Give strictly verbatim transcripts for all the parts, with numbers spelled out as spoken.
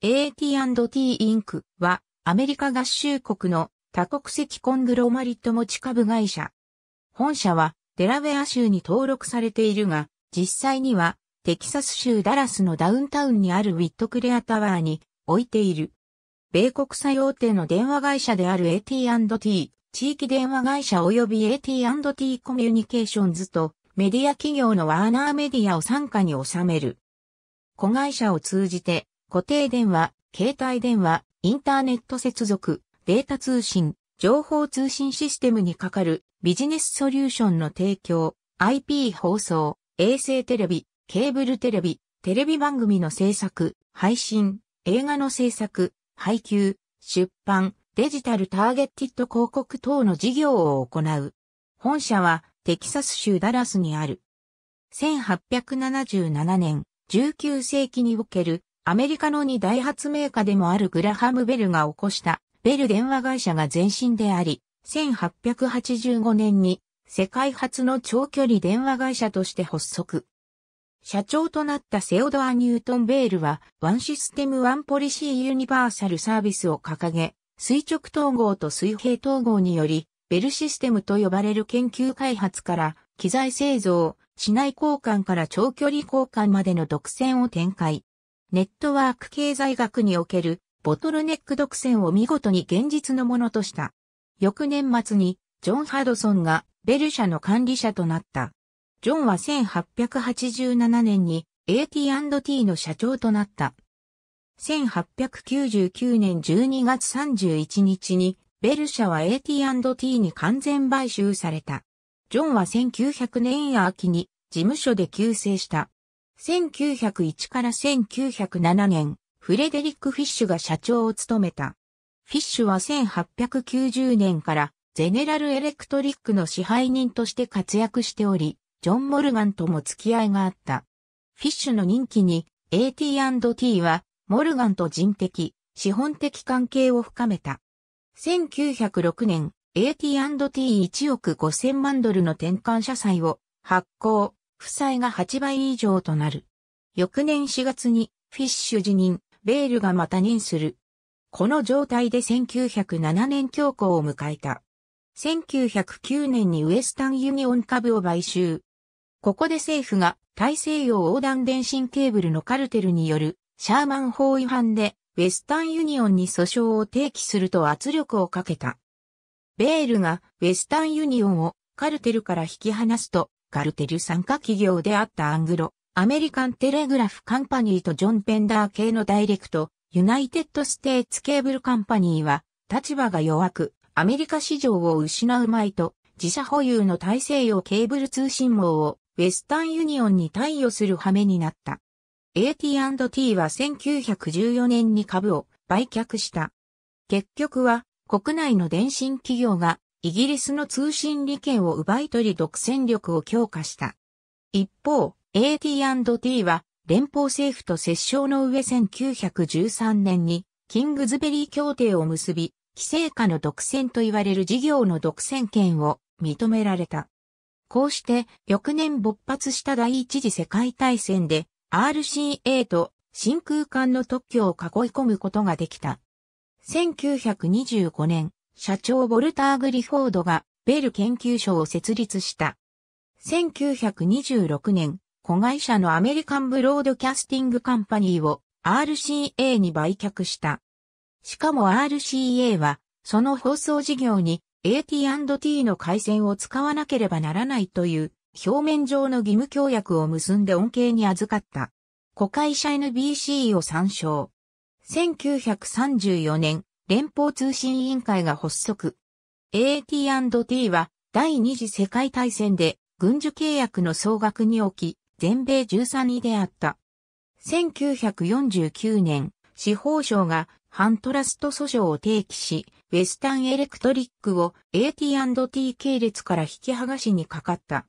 エーティーアンドティー インクはアメリカ合衆国の多国籍コングロマリット持ち株会社。本社はデラウェア州に登録されているが、実際にはテキサス州ダラスのダウンタウンにあるウィットクレアタワーに置いている。米国最大手の電話会社である エーティーアンドティー、地域電話会社及び エーティーアンドティー コミュニケーションズとメディア企業のワーナーメディアを傘下に収める。子会社を通じて固定電話、携帯電話、インターネット接続、データ通信、情報通信システムにかかるビジネスソリューションの提供、アイピー 放送、衛星テレビ、ケーブルテレビ、テレビ番組の制作、配信、映画の制作、配給、出版、デジタルターゲティッド広告等の事業を行う。本社はテキサス州ダラスにある。せんはっぴゃくななじゅうななねん、じゅうきゅう世紀におけるアメリカのに大発明家でもあるグラハム・ベルが起こしたベル電話会社が前身であり、せんはっぴゃくはちじゅうごねんに世界初の長距離電話会社として発足。社長となったセオドア・ニュートン・ベイルは、ワンシステム・ワンポリシー・ユニバーサル・サービスを掲げ、垂直統合と水平統合により、ベルシステムと呼ばれる研究開発から、機材製造、市内交換から長距離交換までの独占を展開。ネットワーク経済学におけるボトルネック独占を見事に現実のものとした。翌年末にジョン・ハドソンがベル社の管理者となった。ジョンはせんはっぴゃくはちじゅうななねんに エーティーアンドティー の社長となった。せんはっぴゃくきゅうじゅうきゅうねんじゅうにがつさんじゅういちにちにベル社は エーティーアンドティー に完全買収された。ジョンはせんきゅうひゃくねん秋に事務所で急逝した。せんきゅうひゃくいちからせんきゅうひゃくななねん、フレデリック・フィッシュが社長を務めた。フィッシュはせんはっぴゃくきゅうじゅうねんからゼネラル・エレクトリックの支配人として活躍しており、ジョン・モルガンとも付き合いがあった。フィッシュの任期に エーティーアンドティー はモルガンと人的、資本的関係を深めた。せんきゅうひゃくろくねん、エーティーアンドティーいちおくごせんまんドルの転換社債を発行。負債がはちばい以上となる。翌年しがつにフィッシュ辞任、ベイルがまた任する。この状態でせんきゅうひゃくななねん恐慌を迎えた。せんきゅうひゃくきゅうねんにウエスタンユニオン株を買収。ここで政府が大西洋横断電信ケーブルのカルテルによるシャーマン法違反でウエスタンユニオンに訴訟を提起すると圧力をかけた。ベイルがウエスタンユニオンをカルテルから引き離すと、カルテル傘下企業であったアングロ、アメリカンテレグラフカンパニーとジョン・ペンダー系のダイレクト、ユナイテッドステーツケーブルカンパニーは、立場が弱く、アメリカ市場を失うまいと、自社保有の大西洋ケーブル通信網を、ウェスタンユニオンに貸与する羽目になった。エーティーアンドティー はせんきゅうひゃくじゅうよねんに株を売却した。結局は、国内の電信企業が、イギリスの通信利権を奪い取り独占力を強化した。一方、エーティーアンドティー は連邦政府と折衝の上せんきゅうひゃくじゅうさんねんにキングズベリー協定を結び、規制下の独占と言われる事業の独占権を認められた。こうして翌年勃発した第一次世界大戦で アールシーエー と真空管の特許を囲い込むことができた。せんきゅうひゃくにじゅうごねん、社長ウォルター・グリフォードがベル研究所を設立した。せんきゅうひゃくにじゅうろくねん、子会社のアメリカンブロードキャスティングカンパニーを アールシーエー に売却した。しかも アールシーエー はその放送事業に エーティーアンドティー の回線を使わなければならないという表面上の義務協約を結んで恩恵に預かった。子会社 エヌビーシー を参照。せんきゅうひゃくさんじゅうよねん、連邦通信委員会が発足。エーティーアンドティー は第二次世界大戦で軍需契約の総額におき、全米じゅうさんいであった。せんきゅうひゃくよんじゅうきゅうねん、司法省が反トラスト訴訟を提起し、ウェスタンエレクトリックを エーティーアンドティー 系列から引き剥がしにかかった。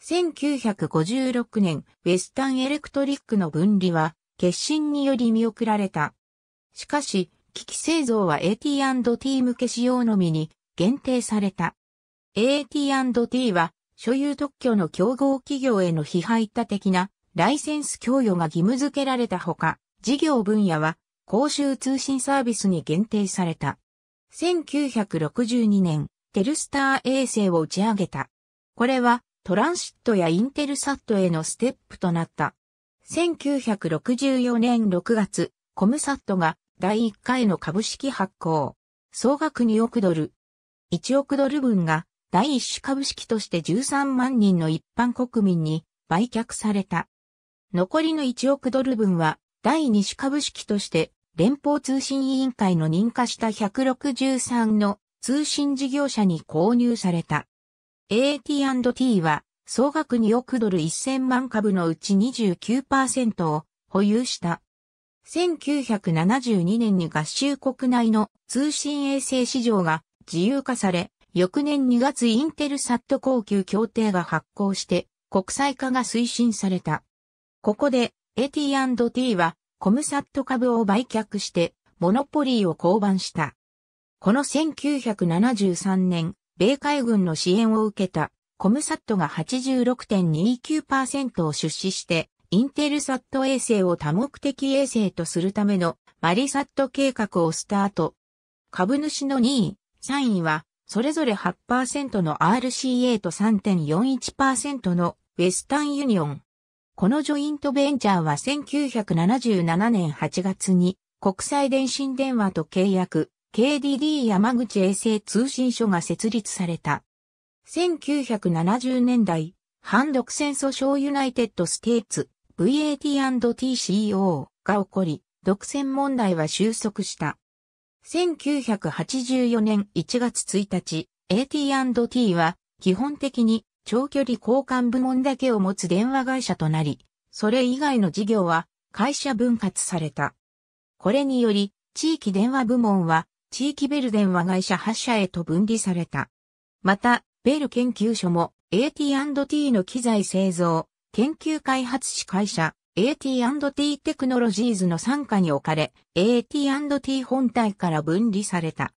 せんきゅうひゃくごじゅうろくねん、ウェスタンエレクトリックの分離は決心により見送られた。しかし、機器製造は エーティーアンドティー 向け仕様のみに限定された。エーティーアンドティー は所有特許の競合企業への非排他的なライセンス供与が義務付けられたほか、事業分野は公衆通信サービスに限定された。せんきゅうひゃくろくじゅうにねん、テルスター衛星を打ち上げた。これはトランシットやインテルサットへのステップとなった。せんきゅうひゃくろくじゅうよねんろくがつ、コムサットがだいいっかいの株式発行。総額におくドル。いちおくドルぶんがだいいっしゅ株式としてじゅうさんまんにんの一般国民に売却された。残りのいちおくドルぶんはだいにし株式として連邦通信委員会の認可したひゃくろくじゅうさんの通信事業者に購入された。エーティーアンドティー は総額におくドルせんまんかぶのうち にじゅうきゅうパーセント を保有した。せんきゅうひゃくななじゅうにねんに合衆国内の通信衛星市場が自由化され、翌年にがつインテルサット高級協定が発効して国際化が推進された。ここで エーティーアンドティー はコムサット株を売却してモノポリーを降板した。このせんきゅうひゃくななじゅうさんねん、米海軍の支援を受けたコムサットが はちじゅうろくてんにきゅうパーセント を出資して、インテルサット衛星を多目的衛星とするためのマリサット計画をスタート。株主のにい、さんいはそれぞれ はちパーセント の アールシーエー と さんてんよんいちパーセント のウェスタンユニオン。このジョイントベンチャーはせんきゅうひゃくななじゅうななねんはちがつに国際電信電話と契約 ケーディーディー 山口衛星通信所が設立された。せんきゅうひゃくななじゅうねんだい、反独占訴訟ユナイテッドステーツ。ブイエーティーアンドティーシーオー が起こり、独占問題は収束した。せんきゅうひゃくはちじゅうよねんいちがつついたち、エーティーアンドティー は基本的に長距離交換部門だけを持つ電話会社となり、それ以外の事業は会社分割された。これにより、地域電話部門は地域ベル電話会社はっしゃへと分離された。また、ベル研究所も エーティーアンドティー の機材製造、研究開発子会社 エーティーアンドティー テクノロジーズの傘下に置かれ エーティーアンドティー 本体から分離された。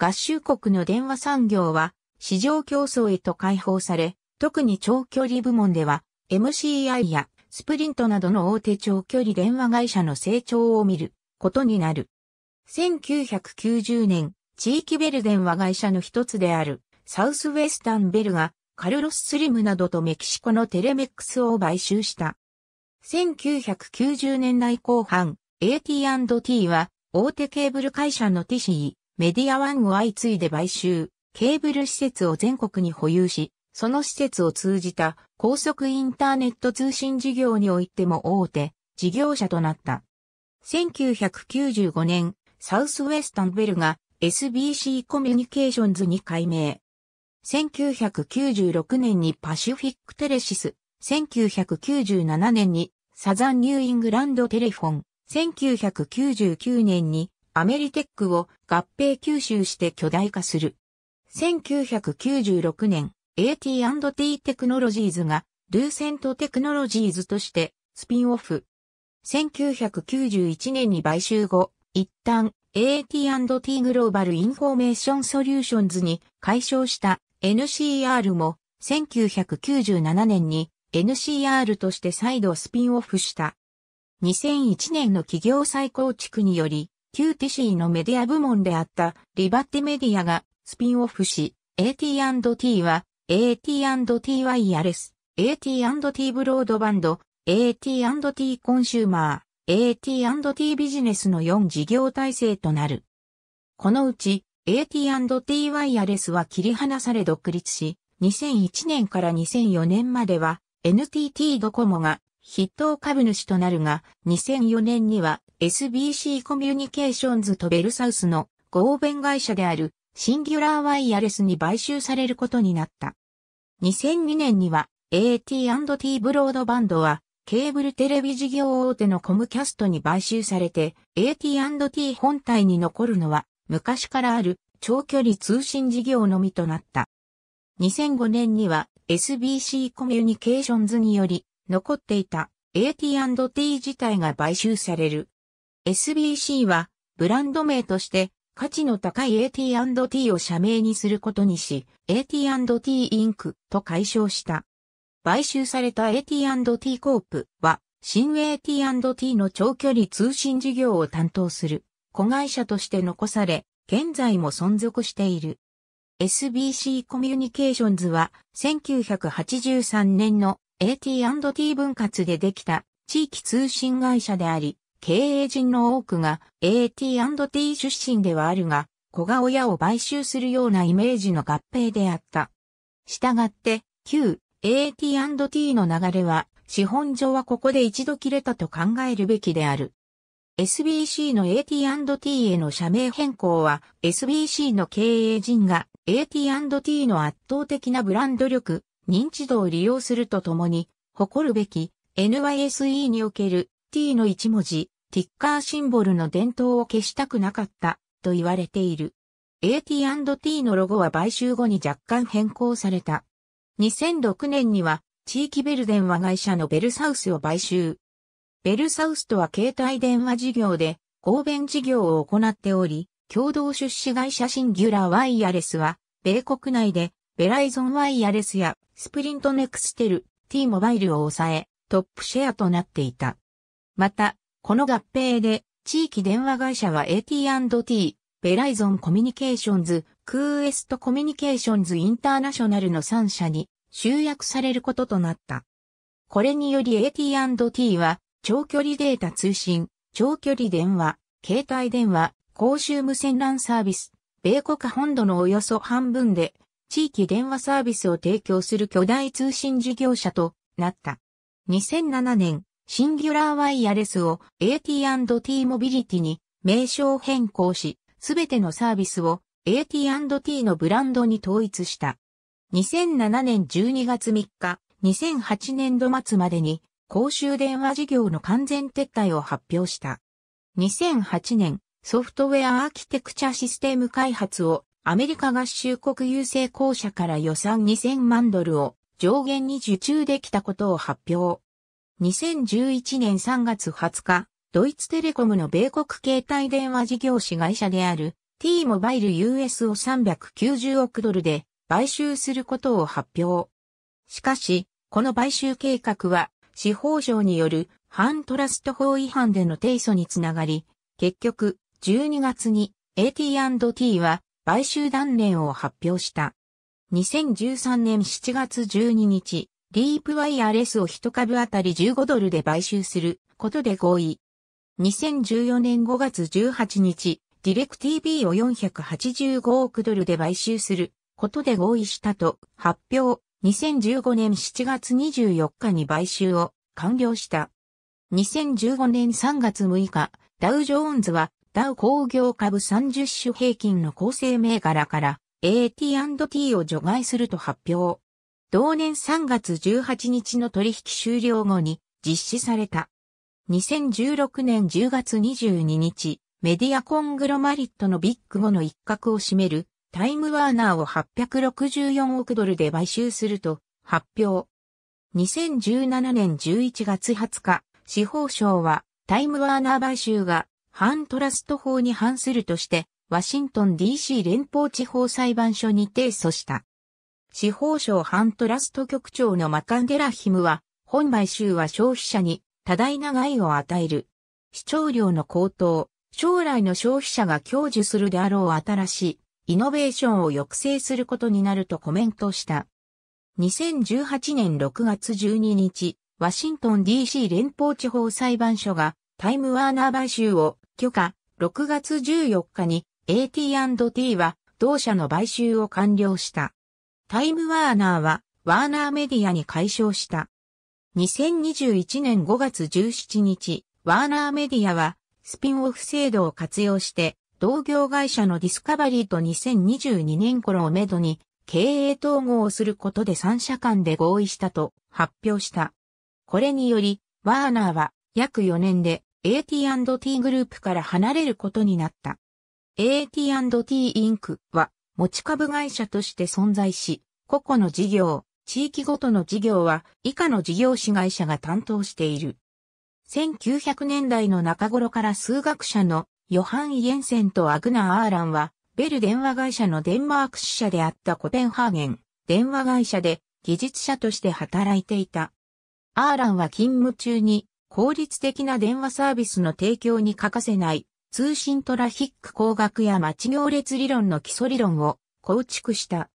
合衆国の電話産業は市場競争へと開放され、特に長距離部門では エムシーアイ やスプリントなどの大手長距離電話会社の成長を見ることになる。せんきゅうひゃくきゅうじゅうねん、地域ベル電話会社の一つであるサウスウェスタンベルがカルロス・スリムなどとメキシコのテレメックスを買収した。せんきゅうひゃくきゅうじゅうねんだいこう半、エーティーアンドティー は大手ケーブル会社の ティーシーアイ、メディアワンを相次いで買収、ケーブル施設を全国に保有し、その施設を通じた高速インターネット通信事業においても大手事業者となった。せんきゅうひゃくきゅうじゅうごねん、サウスウェスタンベルが エスビーシー コミュニケーションズに改名。せんきゅうひゃくきゅうじゅうろくねんにパシフィックテレシス、せんきゅうひゃくきゅうじゅうななねんにサザンニューイングランドテレフォン、せんきゅうひゃくきゅうじゅうきゅうねんにアメリテックを合併吸収して巨大化する。せんきゅうひゃくきゅうじゅうろくねん、エーティーアンドティー テクノロジーズがルーセントテクノロジーズとしてスピンオフ。せんきゅうひゃくきゅうじゅういちねんに買収後、一旦 エーティーアンドティー グローバルインフォメーションソリューションズに改称した。エヌシーアール もせんきゅうひゃくきゅうじゅうななねんに エヌシーアール として再度スピンオフした。にせんいちねんの企業再構築により、旧 ティーシーアイ のメディア部門であったリバティメディアがスピンオフし、エーティーアンドティー は エーティーアンドティー ワイヤレス、エーティーアンドティー ブロードバンド、エーティーアンドティー コンシューマー、エーティーアンドティー ビジネスのよん事業体制となる。このうち、エーティーアンドティー ワイヤレスは切り離され独立し、にせんいちねんからにせんよねんまでは エヌティーティー ドコモが筆頭株主となるが、にせんよねんには エスビーシー コミュニケーションズとベルサウスの合弁会社であるシンギュラーワイヤレスに買収されることになった。にせんにねんには エーティーアンドティー ブロードバンドはケーブルテレビ事業大手のコムキャストに買収されて、エーティーアンドティー 本体に残るのは昔からある長距離通信事業のみとなった。にせんごねんには エスビーシー コミュニケーションズにより残っていた エーティーアンドティー 自体が買収される。エスビーシー はブランド名として価値の高い エーティーアンドティー を社名にすることにし、エーティーアンドティー インクと改称した。買収された エーティーアンドティー コープは新 エーティーアンドティー の長距離通信事業を担当する子会社として残され、現在も存続している。エスビーシー コミュニケーションズはせんきゅうひゃくはちじゅうさんねんの エーティーアンドティー 分割でできた地域通信会社であり、経営陣の多くが エーティーアンドティー 出身ではあるが、子が親を買収するようなイメージの合併であった。したがって、旧 エーティーアンドティー の流れは、資本上はここで一度切れたと考えるべきである。エスビーシー の エーティーアンドティー への社名変更は エスビーシー の経営陣が エーティーアンドティー の圧倒的なブランド力、認知度を利用するとともに誇るべき エヌワイエスイー における ティー の一文字、ティッカーシンボルの伝統を消したくなかったと言われている。エーティーアンドティー のロゴは買収後に若干変更された。にせんろくねんには地域ベル電話会社のベルサウスを買収。ベルサウスとは携帯電話事業で、合弁事業を行っており、共同出資会社シンギュラーワイヤレスは、米国内で、ベライゾンワイヤレスや、スプリントネクステル、T モバイルを抑え、トップシェアとなっていた。また、この合併で、地域電話会社は エーティーアンドティー、ベライゾンコミュニケーションズ、クーエストコミュニケーションズインターナショナルのさん社に集約されることとなった。これにより エーティーアンドティー は、長距離データ通信、長距離電話、携帯電話、公衆無線ランサービス、米国本土のおよそ半分で、地域電話サービスを提供する巨大通信事業者となった。にせんななねん、シンギュラーワイヤレスを エーティーアンドティー モビリティに名称変更し、すべてのサービスを エーティーアンドティー のブランドに統一した。にせんななねんじゅうにがつみっか、にせんはちねんど末までに、公衆電話事業の完全撤退を発表した。にせんはちねん、ソフトウェアアーキテクチャシステム開発をアメリカ合衆国郵政公社から予算にせんまんドルを上限に受注できたことを発表。にせんじゅういちねんさんがつはつか、ドイツテレコムの米国携帯電話事業子会社である T モバイル ユーエス をさんびゃくきゅうじゅうおくドルで買収することを発表。しかし、この買収計画は司法省による反トラスト法違反での提訴につながり、結局、じゅうにがつに エーティーアンドティー は買収断念を発表した。にせんじゅうさんねんしちがつじゅうににち、リープワイヤレスを一株あたりじゅうごドルで買収することで合意。にせんじゅうよねんごがつじゅうはちにち、ディレク ティービー をよんひゃくはちじゅうごおくドルで買収することで合意したと発表。にせんじゅうごねんしちがつにじゅうよっかに買収を完了した。にせんじゅうごねんさんがつむいか、ダウジョーンズはダウ工業株さんじゅっしゅ平均の構成銘柄から エーティーアンドティー を除外すると発表。同年さんがつじゅうはちにちの取引終了後に実施された。にせんじゅうろくねんじゅうがつにじゅうににち、メディアコングロマリットのビッグごの一角を占めるタイムワーナーをはっぴゃくろくじゅうよんおくドルで買収すると発表。にせんじゅうななねんじゅういちがつはつか、司法省はタイムワーナー買収が反トラスト法に反するとして、ワシントン ディーシー 連邦地方裁判所に提訴した。司法省反トラスト局長のマカンデラヒムは、本買収は消費者に多大な害を与える。視聴料の高騰、将来の消費者が享受するであろう新しい。イノベーションを抑制することになるとコメントした。にせんじゅうはちねんろくがつじゅうににち、ワシントン ディーシー 連邦地方裁判所がタイムワーナー買収を許可。ろくがつじゅうよっかに エーティーアンドティー は同社の買収を完了した。タイムワーナーはワーナーメディアに改称した。にせんにじゅういちねんごがつじゅうしちにち、ワーナーメディアはスピンオフ制度を活用して、同業会社のディスカバリーとにせんにじゅうにねんごろをめどに経営統合をすることでさん社間で合意したと発表した。これにより、ワーナーは約よねんで エーティーアンドティー グループから離れることになった。エーティーアンドティー インクは持ち株会社として存在し、個々の事業、地域ごとの事業は以下の事業子会社が担当している。せんきゅうひゃくねんだいの中頃から数学者のヨハン・イエンセンとアグナー・アーランは、ベル電話会社のデンマーク支社であったコペンハーゲン、電話会社で技術者として働いていた。アーランは勤務中に効率的な電話サービスの提供に欠かせない通信トラフィック工学や待ち行列理論の基礎理論を構築した。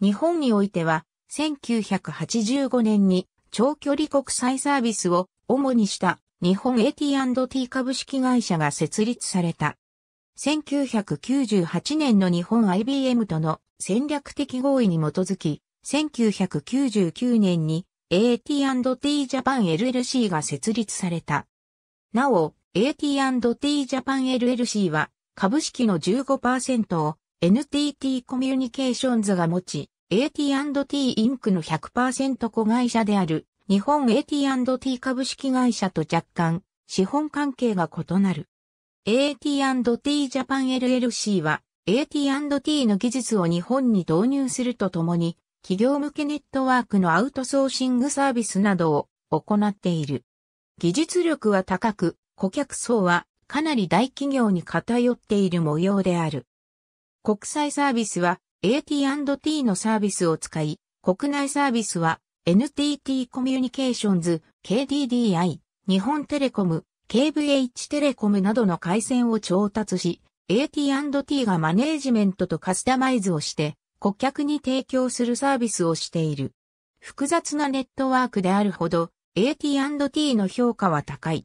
日本においてはせんきゅうひゃくはちじゅうごねんに長距離国際サービスを主にした日本 エーティーアンドティー 株式会社が設立された。せんきゅうひゃくきゅうじゅうはちねんの日本 アイビーエム との戦略的合意に基づき、せんきゅうひゃくきゅうじゅうきゅうねんに エーティーアンドティー ジャパン エルエルシー が設立された。なお、エーティーアンドティー ジャパン エルエルシー は株式の じゅうごパーセント を エヌティーティー コミュニケーションズが持ち、エーティーアンドティー インクの ひゃくパーセント 子会社である日本 エーティーアンドティー 株式会社と若干資本関係が異なる。エーティーアンドティー ジャパン エルエルシー は エーティーアンドティー の技術を日本に導入するとともに企業向けネットワークのアウトソーシングサービスなどを行っている。技術力は高く顧客層はかなり大企業に偏っている模様である。国際サービスは エーティーアンドティー のサービスを使い、国内サービスは エヌティーティー コミュニケーションズ、ケーディーディーアイ、日本テレコム、ケーブイエイチ テレコムなどの回線を調達し、エーティーアンドティー がマネージメントとカスタマイズをして、顧客に提供するサービスをしている。複雑なネットワークであるほど、エーティーアンドティー の評価は高い。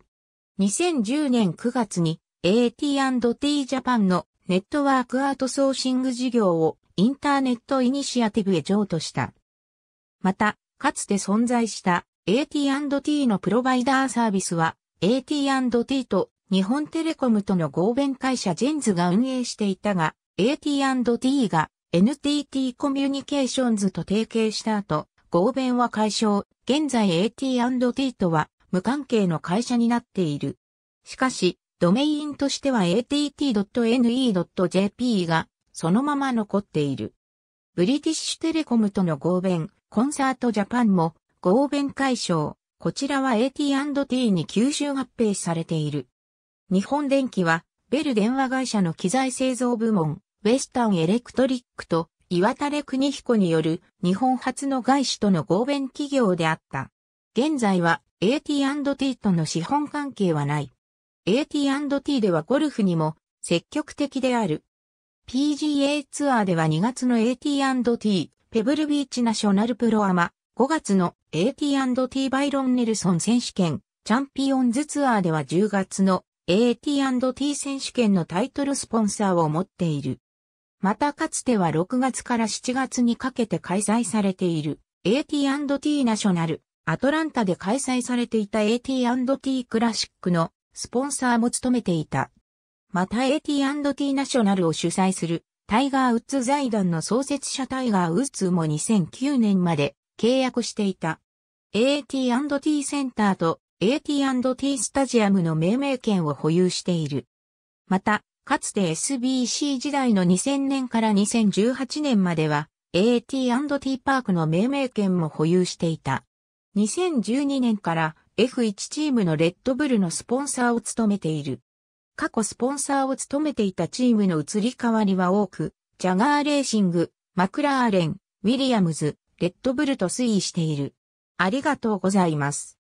にせんじゅうねんくがつに エーティーアンドティー ジャパンのネットワークアウトソーシング事業をインターネットイニシアティブへ譲渡した。また、かつて存在した エーティーアンドティー のプロバイダーサービスは、エーティーアンドティー と日本テレコムとの合弁会社ジェンズが運営していたが、エーティーアンドティー が エヌティーティー コミュニケーションズと提携した後、合弁は解消、現在 エーティーアンドティー とは無関係の会社になっている。しかし、ドメインとしては エーティーティードットエヌイードットジェーピー がそのまま残っている。ブリティッシュテレコムとの合弁、Comsatジャパンも合弁解消。こちらは エーティーアンドティー に吸収合併されている。日本電機は、ベル電話会社の機材製造部門、ウェスタンエレクトリックと岩垂邦彦による日本初の外資との合弁企業であった。現在は エーティーアンドティー との資本関係はない。エーティーアンドティー ではゴルフにも積極的である。ピージーエー ツアーではにがつの エーティーアンドティー ペブルビーチナショナルプロアマ、ごがつの エーティーアンドティー バイロン・ネルソン選手権、チャンピオンズツアーではじゅうがつの エーティーアンドティー 選手権のタイトルスポンサーを持っている。またかつてはろくがつからしちがつにかけて開催されている エーティーアンドティー ナショナル、アトランタで開催されていた エーティーアンドティー クラシックのスポンサーも務めていた。また エーティーアンドティー ナショナルを主催するタイガー・ウッズ財団の創設者タイガー・ウッズもにせんきゅうねんまで契約していた。エーティーアンドティー センターと エーティーアンドティー スタジアムの命名権を保有している。また、かつて エスビーシー 時代のにせんねんからにせんじゅうはちねんまでは エーティーアンドティー パークの命名権も保有していた。にせんじゅうにねんから エフワン チームのレッドブルのスポンサーを務めている。過去スポンサーを務めていたチームの移り変わりは多く、ジャガーレーシング、マクラーレン、ウィリアムズ、レッドブルと推移している。ありがとうございます。